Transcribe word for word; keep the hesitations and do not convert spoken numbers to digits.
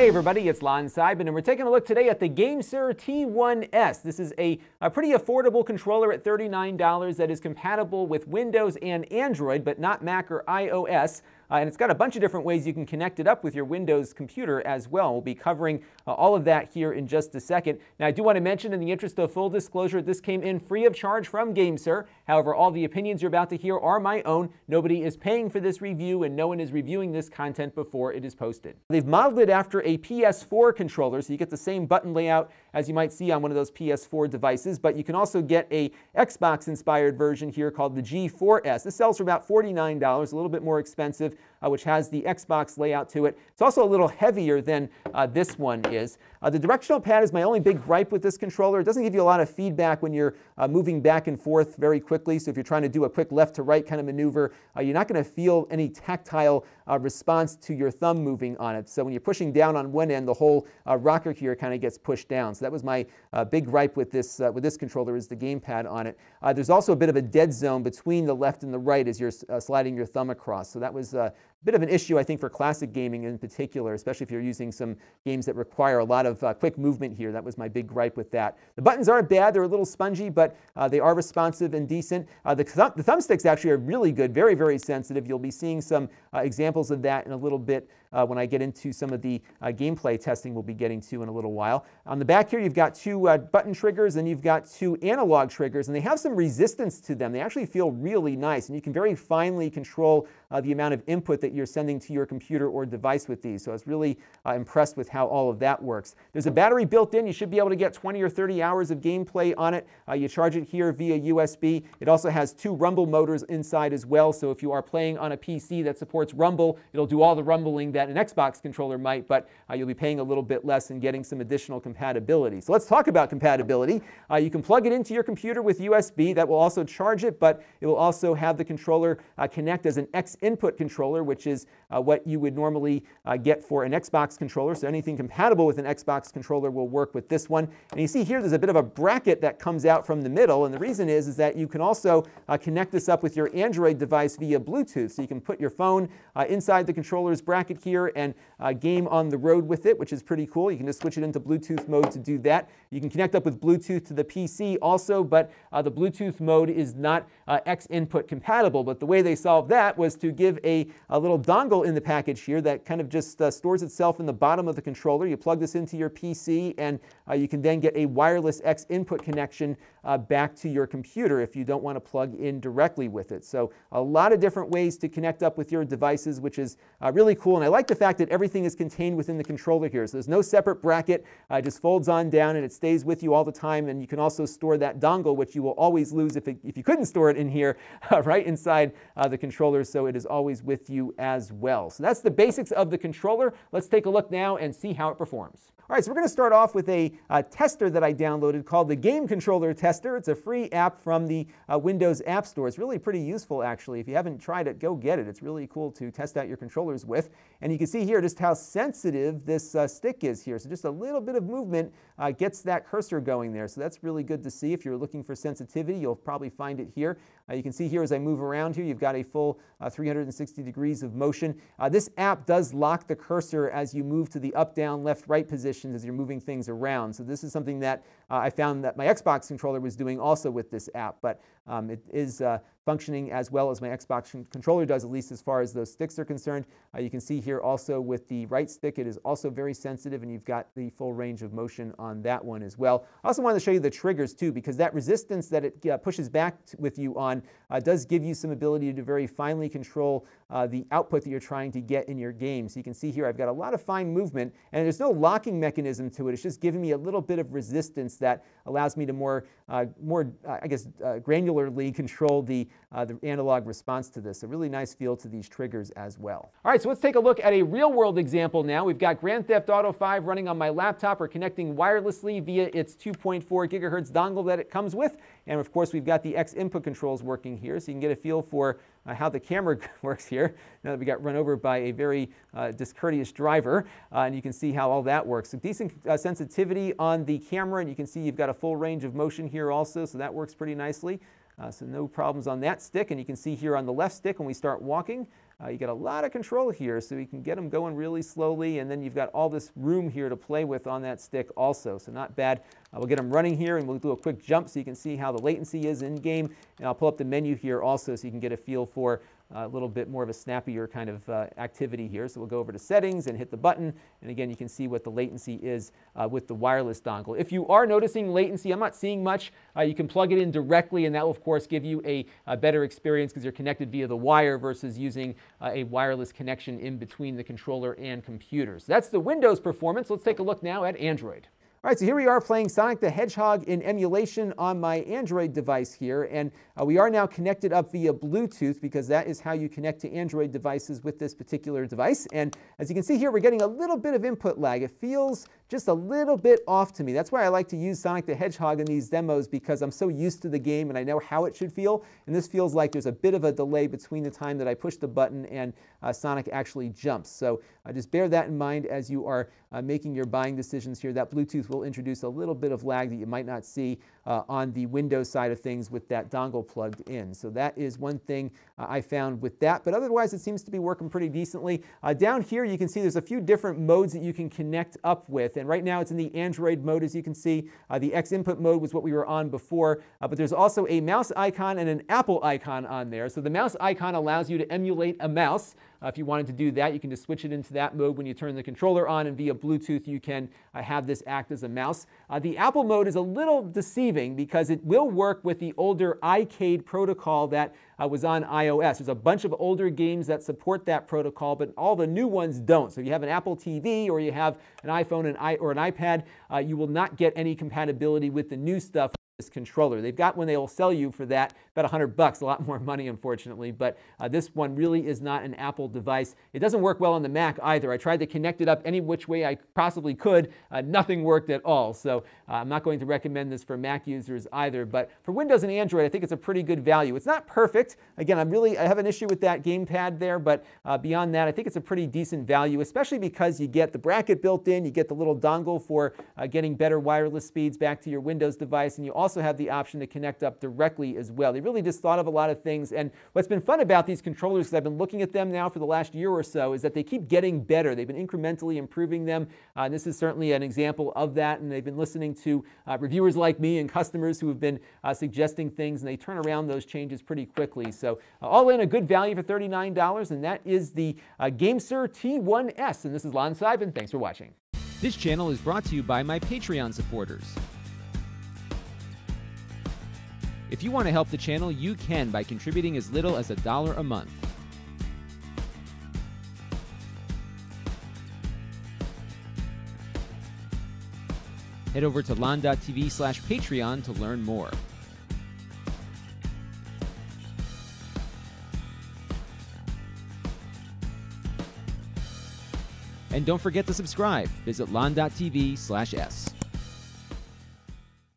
Hey everybody, it's Lon Seidman, and we're taking a look today at the GameSir T one S. This is a, a pretty affordable controller at thirty-nine dollars that is compatible with Windows and Android, but not Mac or iOS. Uh, and it's got a bunch of different ways you can connect it up with your Windows computer as well. We'll be covering uh, all of that here in just a second. Now, I do want to mention, in the interest of full disclosure, this came in free of charge from GameSir. However, all the opinions you're about to hear are my own. Nobody is paying for this review, and no one is reviewing this content before it is posted. They've modeled it after a P S four controller, so you get the same button layout as you might see on one of those P S four devices, but you can also get a Xbox-inspired version here called the G four S. This sells for about forty-nine dollars, a little bit more expensive, Uh, which has the Xbox layout to it. It's also a little heavier than uh, this one is. Uh, the directional pad is my only big gripe with this controller. It doesn't give you a lot of feedback when you're uh, moving back and forth very quickly, so if you're trying to do a quick left to right kind of maneuver, uh, you're not going to feel any tactile uh, response to your thumb moving on it. So when you're pushing down on one end, the whole uh, rocker here kind of gets pushed down. So that was my uh, big gripe with this, uh, with this controller, is the gamepad on it. Uh, there's also a bit of a dead zone between the left and the right as you're uh, sliding your thumb across, so that was uh, bit of an issue, I think, for classic gaming in particular, especially if you're using some games that require a lot of uh, quick movement here. That was my big gripe with that. The buttons aren't bad. They're a little spongy, but uh, they are responsive and decent. Uh, the, th the thumbsticks actually are really good, very, very sensitive. You'll be seeing some uh, examples of that in a little bit uh, when I get into some of the uh, gameplay testing we'll be getting to in a little while. On the back here, you've got two uh, button triggers and you've got two analog triggers, and they have some resistance to them. They actually feel really nice, and you can very finely control uh, the amount of input that you're sending to your computer or device with these. So I was really uh, impressed with how all of that works. There's a battery built in. You should be able to get twenty or thirty hours of gameplay on it. Uh, you charge it here via U S B. It also has two rumble motors inside as well. So if you are playing on a P C that supports rumble, it'll do all the rumbling that an Xbox controller might, but uh, you'll be paying a little bit less and getting some additional compatibility. So let's talk about compatibility. Uh, you can plug it into your computer with U S B. That will also charge it, but it will also have the controller uh, connect as an x-input controller, which is uh, what you would normally uh, get for an Xbox controller. So anything compatible with an Xbox controller will work with this one. And you see here there's a bit of a bracket that comes out from the middle, and the reason is, is that you can also uh, connect this up with your Android device via Bluetooth. So you can put your phone uh, inside the controller's bracket here and uh, game on the road with it, which is pretty cool. You can just switch it into Bluetooth mode to do that. You can connect up with Bluetooth to the P C also, but uh, the Bluetooth mode is not uh, X-input compatible. But the way they solved that was to give a, a little dongle in the package here that kind of just uh, stores itself in the bottom of the controller. You plug this into your P C, and uh, you can then get a wireless X input connection uh, back to your computer if you don't want to plug in directly with it. So a lot of different ways to connect up with your devices, which is uh, really cool. And I like the fact that everything is contained within the controller here. So there's no separate bracket. Uh, it just folds on down and it stays with you all the time. And you can also store that dongle, which you will always lose if, it, if you couldn't store it in here, uh, right inside uh, the controller. So it is always with you as well. So that's the basics of the controller. Let's take a look now and see how it performs. All right, so we're going to start off with a uh, tester that I downloaded called the Game Controller Tester. It's a free app from the uh, Windows App Store. It's really pretty useful, actually. If you haven't tried it, go get it. It's really cool to test out your controllers with. And you can see here just how sensitive this uh, stick is here. So just a little bit of movement uh, gets that cursor going there. So that's really good to see. If you're looking for sensitivity, you'll probably find it here. Uh, you can see here as I move around here, you've got a full uh, three hundred sixty degrees of motion. Uh, this app does lock the cursor as you move to the up, down, left, right positions as you're moving things around. So this is something that uh, I found that my Xbox controller was doing also with this app, but um, it is uh, functioning as well as my Xbox controller does, at least as far as those sticks are concerned. Uh, you can see here also with the right stick, it is also very sensitive, and you've got the full range of motion on that one as well. I also wanted to show you the triggers too, because that resistance that it uh, pushes back with you on uh, does give you some ability to very finely control uh, the output that you're trying to get in your game. So you can see here I've got a lot of fine movement, and there's no locking mechanism to it. It's just giving me a little bit of resistance that allows me to more, uh, more uh, I guess, uh, granularly control the Uh, the analog response to this. A really nice feel to these triggers as well. All right, so let's take a look at a real-world example now. We've got Grand Theft Auto five running on my laptop. We're connecting wirelessly via its two point four gigahertz dongle that it comes with. And of course, we've got the X input controls working here, so you can get a feel for Uh, how the camera works here, now that we got run over by a very uh, discourteous driver, uh, and you can see how all that works. So decent uh, sensitivity on the camera, and you can see you've got a full range of motion here also, so that works pretty nicely. Uh, so no problems on that stick, and you can see here on the left stick when we start walking, Uh, you get a lot of control here, so you can get them going really slowly, and then you've got all this room here to play with on that stick also, so not bad. Uh, we'll get them running here, and we'll do a quick jump so you can see how the latency is in-game, and I'll pull up the menu here also so you can get a feel for a little bit more of a snappier kind of uh, activity here. So we'll go over to settings and hit the button, and again, you can see what the latency is uh, with the wireless dongle. If you are noticing latency, I'm not seeing much, uh, you can plug it in directly, and that will, of course, give you a, a better experience because you're connected via the wire versus using Uh, a wireless connection in between the controller and computers. That's the Windows performance. Let's take a look now at Android. All right, so here we are playing Sonic the Hedgehog in emulation on my Android device here, and uh, we are now connected up via Bluetooth because that is how you connect to Android devices with this particular device. And as you can see here, we're getting a little bit of input lag. It feels just a little bit off to me. That's why I like to use Sonic the Hedgehog in these demos, because I'm so used to the game and I know how it should feel, and this feels like there's a bit of a delay between the time that I push the button and uh, Sonic actually jumps. So uh, just bear that in mind as you are uh, making your buying decisions here. That Bluetooth will introduce a little bit of lag that you might not see uh, on the Windows side of things with that dongle plugged in. So that is one thing uh, I found with that, but otherwise it seems to be working pretty decently. Uh, down here you can see there's a few different modes that you can connect up with, and right now it's in the Android mode, as you can see. Uh, the X-input mode was what we were on before, uh, but there's also a mouse icon and an Apple icon on there. So the mouse icon allows you to emulate a mouse. Uh, if you wanted to do that, you can just switch it into that mode when you turn the controller on, and via Bluetooth you can uh, have this act as a mouse. Uh, the Apple mode is a little deceiving because it will work with the older iCade protocol that uh, was on iOS. There's a bunch of older games that support that protocol, but all the new ones don't. So if you have an Apple T V or you have an iPhone and I, or an iPad, uh, you will not get any compatibility with the new stuff. This controller. They've got one they will sell you for that, about a hundred bucks, a lot more money unfortunately, but uh, this one really is not an Apple device. It doesn't work well on the Mac either. I tried to connect it up any which way I possibly could. Uh, nothing worked at all, so uh, I'm not going to recommend this for Mac users either, but for Windows and Android, I think it's a pretty good value. It's not perfect. Again, I'm really, I have an issue with that gamepad there, but uh, beyond that, I think it's a pretty decent value, especially because you get the bracket built in, you get the little dongle for uh, getting better wireless speeds back to your Windows device, and you also Also have the option to connect up directly as well. They really just thought of a lot of things, and what's been fun about these controllers, because I've been looking at them now for the last year or so, is that they keep getting better. They've been incrementally improving them, uh, and this is certainly an example of that, and they've been listening to uh, reviewers like me and customers who have been uh, suggesting things, and they turn around those changes pretty quickly. So uh, all in, a good value for thirty-nine dollars, and that is the uh, GameSir T one S, and this is Lon Seidman. Thanks for watching. This channel is brought to you by my Patreon supporters. If you want to help the channel, you can by contributing as little as a dollar a month. Head over to lon.tv slash Patreon to learn more. And don't forget to subscribe. Visit lon.tv slash s.